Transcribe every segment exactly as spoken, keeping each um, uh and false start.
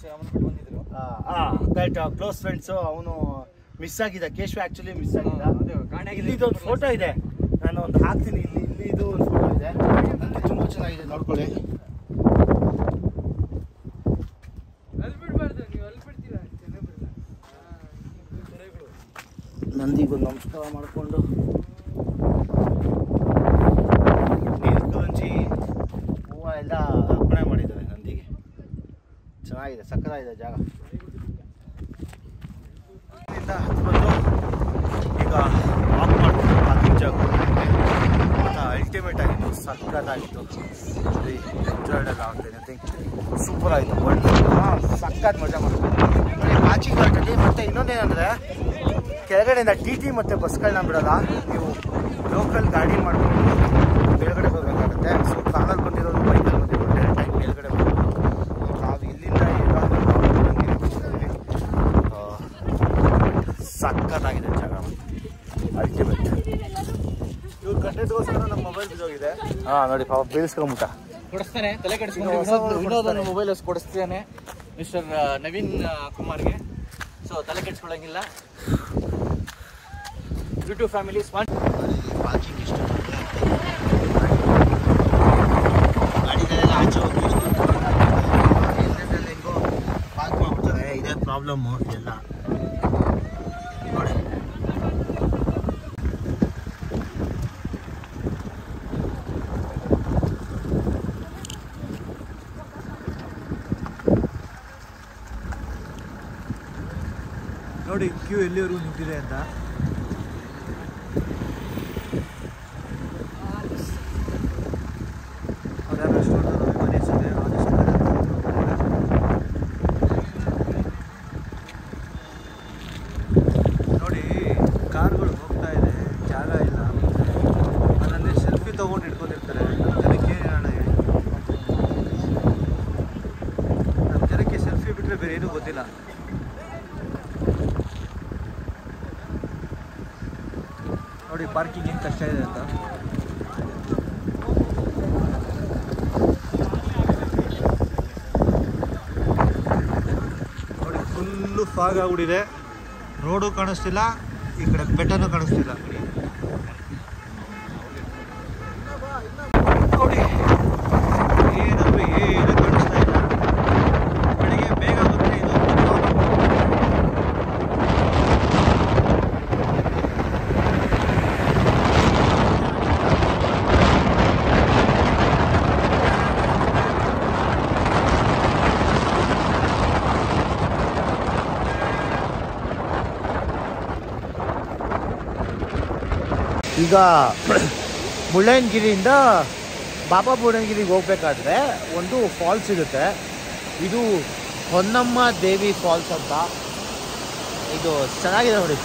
Friends ಅವನು ಬಿಟ್ಟು ಬಂದಿದ್ರು. ಆ ಕರೆಕ್ಟ್, ಕ್ಲೋಸ್ ಫ್ರೆಂಡ್ಸ್ ಅವನು ಮಿಸ್ ಆಗಿದ್ದ ಕೇಶವ, ಆಕ್ಚುಲಿ ಮಿಸ್ ಆಗಿದ್ದ. ಇಲ್ಲಿದು ಒಂದು ಫೋಟೋ ಇದೆ, ನಾನು ಒಂದು ಹಾಕ್ತೀನಿ. ಇಲ್ಲಿ ಇಲ್ಲಿ ಇದು ಒಂದು ಫೋಟೋ ಇದೆ, ತುಂಬ ಚೆನ್ನಾಗಿದೆ, ನೋಡ್ಕೊಳ್ಳಿ. ನಂದಿಗೂ ನಮಸ್ಕಾರ ಮಾಡಿಕೊಂಡು ನೀರ್ಕೊಂಜಿ ಹೂವು ಎಲ್ಲ ಅರ್ಪಣೆ ಮಾಡಿದ್ದಾರೆ ನಂದಿಗೆ. ಚೆನ್ನಾಗಿದೆ, ಸಕ್ಕತ್ತಾಗಿದೆ ಜಾಗ. ಹತ್ತು ಬಂದು ಈಗ ವಾಕ್ ಮಾಡಿಕೊಂಡು ಪಾರ್ಕಿಂಗ್ ಜಾಗ ಮತ್ತು ಅಲ್ಟಿಮೇಟ್ ಆಗಿತ್ತು, ಸಕ್ಕತ್ತಾಗಿತ್ತು. ಎಂಜಾಯ್ಡ್ ಎಲ್ಲ ಆಗ್ತದೆ, ಥಿಂಕ್ ಸೂಪರ್ ಆಯಿತು. ಒಳ್ಳೆ ಸಕ್ಕತ್ ಮಜಾ ಮಾಡ್ತೀವಿ ವಾಚಿಂಗ್ ಗಾರ್ಡಲ್ಲಿ. ಮತ್ತು ಇನ್ನೊಂದೇನೆಂದರೆ ಕೆಳಗಡೆಯಿಂದ ಟಿ ಟಿ ಮತ್ತು ಬಸ್ಗಳನ್ನ ಬಿಡೋಲ್ಲ, ನೀವು ಲೋಕಲ್ ಗಾಡಿ ಮಾಡಿಕೊಂಡು ಕೆಳಗಡೆ ಹೋಗಬೇಕಾಗುತ್ತೆ. ಸೊ ಕಾಲಲ್ಲಿ ಬಂದಿರೋದು ಬೈಕಲ್ಲಿ ಬಂದಿರೋ ಟೈಮ್ ಕೆಳಗಡೆ ಹೋಗ್ಬೋದು. ನಾವು ಇಲ್ಲಿಂದ ಈಗ ಸಕ್ಕತ್ತಾಗಿದೆ ಜಾಗ, ಅಲ್ಟಿಮೇಟ್. ಇವ್ರು ಕಂಟೆಂಟ್ಗೋಸ್ಕರ ನಮ್ಮ ಮೊಬೈಲ್ ಬಿದ್ದೋಗಿದೆ. ಹಾಂ ನೋಡಿ ಪಾಪ, ಬೀಳಿಸ್ಕೊಂಬಿಟ್ಟ ಕೊಡಿಸ್ತಾನೆ, ತಲೆ ಕೆಡಿಸ್ಕೊಂಡು ವಿನೋದನ್ನು ಮೊಬೈಲ್ ಕೊಡಿಸ್ತಾನೆ ಮಿಸ್ಟರ್ ನವೀನ್ ಕುಮಾರ್ಗೆ. ಸೊ ತಲೆ ಕೆಡಿಸ್ಕೊಳ್ಳೋಂಗಿಲ್ಲ. ಯೂಟ್ಯೂಬ್ ಫ್ಯಾಮಿಲಿ ಸ್ಪಾನ್ ಪಾರ್ಕಿಂಗ್ ಇಷ್ಟ ಗಾಡಿಗಳೆಲ್ಲ ಆಚೆ ಹೋಗಿ ಇಷ್ಟು ಎಲ್ಲೆಲ್ಲ ಹೆಂಗೋ ಪಾರ್ಕ್ ಮಾಡ್ಬಿಡ್ತಾರೆ. ಇದೇ ಪ್ರಾಬ್ಲಮ್ಮು ಎಲ್ಲ ನೋಡಿ. ನೋಡಿ ಕ್ಯೂ ಎಲ್ಲಿವರೆಗೂ ನಿಂತಿದೆ ಅಂತ. ನೋಡಿ ಪಾರ್ಕಿಂಗ್ ಏನು ಕಷ್ಟ ಇದೆ ಅಂತ. ನೋಡಿ ಫುಲ್ಲು ಫಾಗ್ ಆಗ್ಬಿಟ್ಟಿದೆ, ರೋಡು ಕಾಣಿಸ್ತಿಲ್ಲ, ಈ ಕಡೆ ಬೆಟ್ಟನೂ ಕಾಣಿಸ್ತಿಲ್ಲ. ನೋಡಿ ಏನಂದ್ರೆ ಏನು ಕಾಣಿಸ್ತಾ ಇಲ್ಲ. ಬೆಳಿಗ್ಗೆ ಬೇಗ ಬಂದರೆ ಇದು ಈಗ ಮುಳ್ಳಯ್ಯನಗಿರಿಯಿಂದ ಬಾಬಾ ಬುಡನಗಿರಿಗೆ ಹೋಗ್ಬೇಕಾದ್ರೆ ಒಂದು ಫಾಲ್ಸ್ ಇರುತ್ತೆ. ಇದು ಹೊನ್ನಮ್ಮ ದೇವಿ ಫಾಲ್ಸ್ ಅಂತ. ಇದು ಚೆನ್ನಾಗಿದೆ ನೋಡಿ.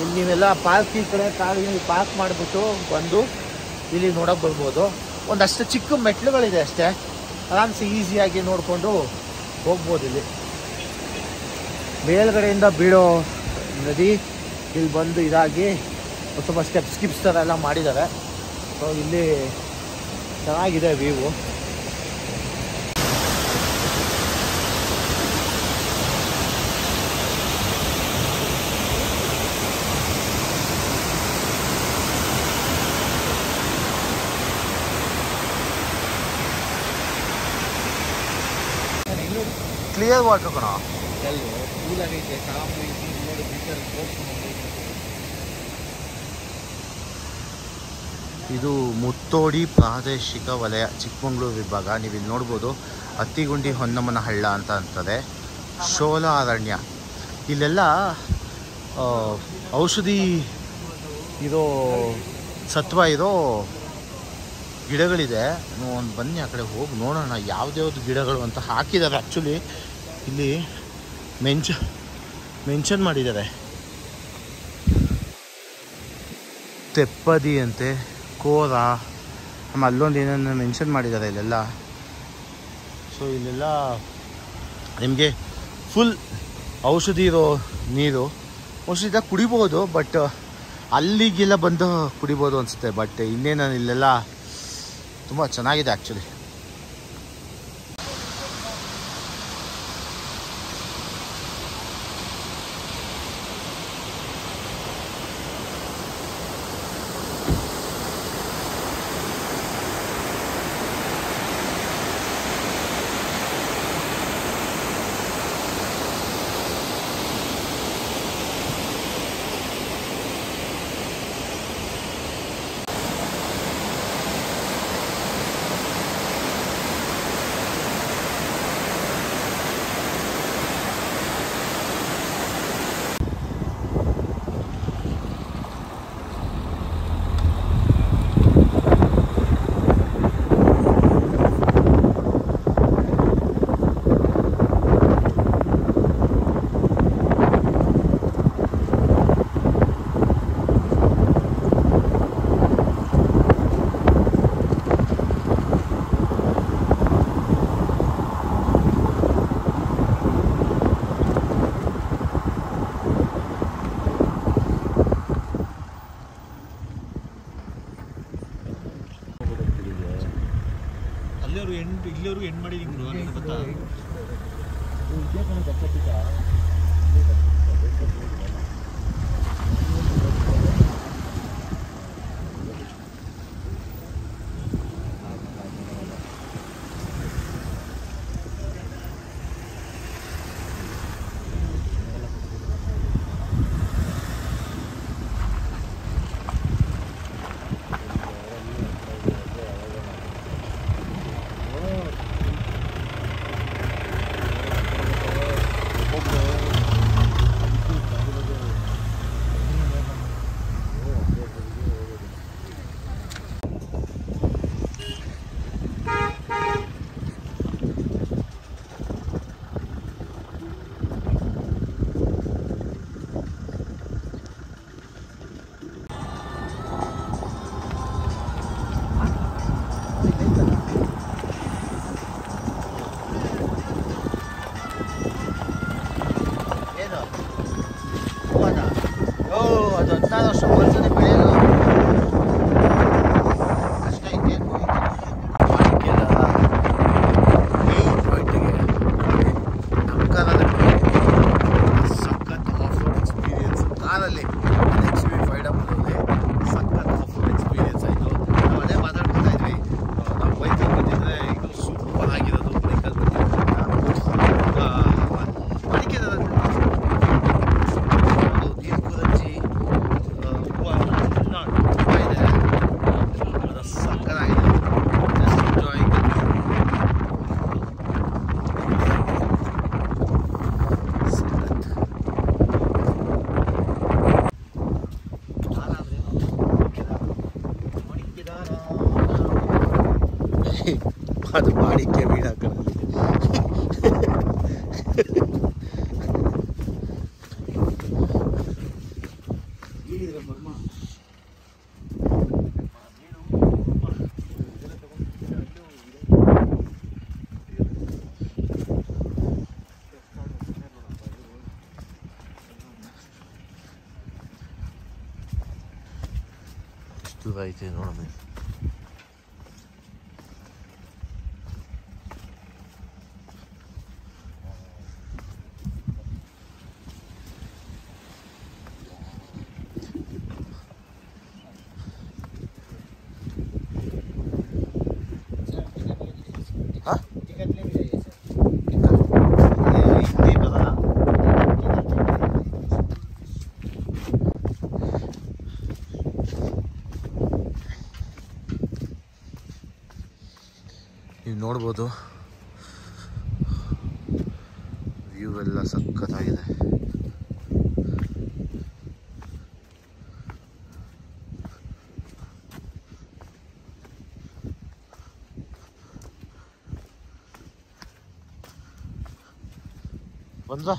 ಇಲ್ಲಿ ನೀವೆಲ್ಲ ಪಾರ್ಕ್ ಈ ಕಡೆ ಕಾರಲ್ಲಿ ಪಾರ್ಕ್ ಮಾಡಿಬಿಟ್ಟು ಬಂದು ಇಲ್ಲಿ ನೋಡೋಕೆ ಬರ್ಬೋದು. ಒಂದಷ್ಟು ಚಿಕ್ಕ ಮೆಟ್ಲುಗಳಿದೆ ಅಷ್ಟೇ, ಆರಾಮ್ಸೆ ಈಸಿಯಾಗಿ ನೋಡಿಕೊಂಡು ಹೋಗ್ಬೋದು. ಇಲ್ಲಿ ಮೇಲ್ಗಡೆಯಿಂದ ಬೀಳೋ ನದಿ ಇಲ್ಲಿ ಬಂದು ಇದಾಗಿ ಸ್ವಲ್ಪ ಸ್ಟೆಪ್ ಸ್ಕಿಪ್ಸ್ ಥರ ಎಲ್ಲ ಮಾಡಿದ್ದಾರೆ. ಸೊ ಇಲ್ಲಿ ಚೆನ್ನಾಗಿದೆ ವ್ಯೂ. ಕ್ಲಿಯರ್ ವಾಟರ್ ಕಣ ಕೂಲಾಗೈತೆ, ಕಾಪು ಐತಿ ನೋಡಿ ಬಿಟ್ಟರ್ ಕೋರ್ಸ್ಕೊಂಡು. ಇದು ಮುತ್ತೋಡಿ ಪ್ರಾದೇಶಿಕ ವಲಯ ಚಿಕ್ಕಮಗಳೂರು ವಿಭಾಗ. ನೀವು ಇಲ್ಲಿ ನೋಡ್ಬೋದು ಅತ್ತಿಗುಂಡಿ ಹೊನ್ನಮ್ಮನ ಹಳ್ಳ ಅಂತ ಅಂತದೆ. ಶೋಲ ಅರಣ್ಯ, ಇಲ್ಲೆಲ್ಲ ಔಷಧಿ ಇರೋ ಸತ್ವ ಇರೋ ಗಿಡಗಳಿದೆ. ಒಂದು ಬನ್ನಿ ಆ ಕಡೆ ಹೋಗಿ ನೋಡೋಣ ಯಾವುದ್ಯಾವ್ದು ಗಿಡಗಳು ಅಂತ ಹಾಕಿದ್ದಾರೆ. ಆ್ಯಕ್ಚುಲಿ ಇಲ್ಲಿ ಮೆನ್ಷ ಮೆನ್ಷನ್ ಮಾಡಿದ್ದಾರೆ. ತೆಪ್ಪದಿ ಅಂತೆ, ಕೋರ, ನಮ್ಮ ಅಲ್ಲೊಂದು ಏನನ್ನ ಮೆನ್ಷನ್ ಮಾಡಿದ್ದಾರೆ ಇಲ್ಲೆಲ್ಲ. ಸೊ ಇಲ್ಲೆಲ್ಲ ನಿಮಗೆ ಫುಲ್ ಔಷಧಿ ಇರೋ ನೀರು ಔಷಧಿದ ಕುಡಿಬೋದು. ಬಟ್ ಅಲ್ಲಿಗೆಲ್ಲ ಬಂದು ಕುಡಿಬೋದು ಅನಿಸುತ್ತೆ. ಬಟ್ ಇನ್ನೇನು ಇಲ್ಲೆಲ್ಲ ತುಂಬ ಚೆನ್ನಾಗಿದೆ ಆ್ಯಕ್ಚುಲಿ. ಇಲ್ಲಿವರೆಗೂ ಎಂಡ್ ಮಾಡಿದ್ದೀನಿ ಗುರು ನನಗೆ ಗೊತ್ತಾ. ಅದು ಮಾಡಿ ಕೆವಿಡ ಕಣ್ಣಲ್ಲಿ ಎಷ್ಟು ಐತೆ ನೋಡೋಣ. ನೀವು ನೋಡ್ಬೋದು ವ್ಯೂ ಎಲ್ಲ ಸಖತ್ತಾಗಿದೆ. ಬಂದ್ರಾ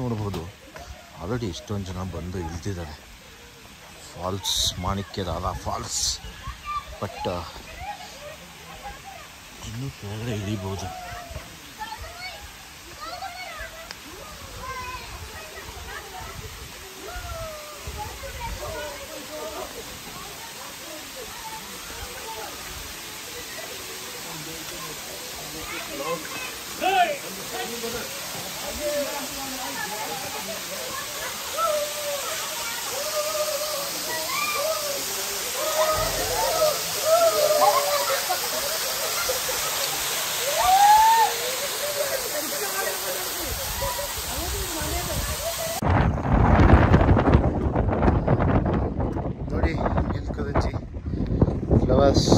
ನೋಡಬಹುದು. ಆಲ್ರೆಡಿ ಇಷ್ಟೊಂದು ಜನ ಬಂದು ಇಳಿದಿದ್ದಾರೆ. ಫಾಲ್ಸ್ ಮಾಣಿಕ್ಯದಾದ ಫಾಲ್ಸ್, ಬಟ್ ಇನ್ನೂ ಕೆಳಗಡೆ ಇಳಿಬೋದು. ನೋಡಿ ಎಲ್ಕದಜ್ಜಿ ಫ್ಲವರ್ಸ್.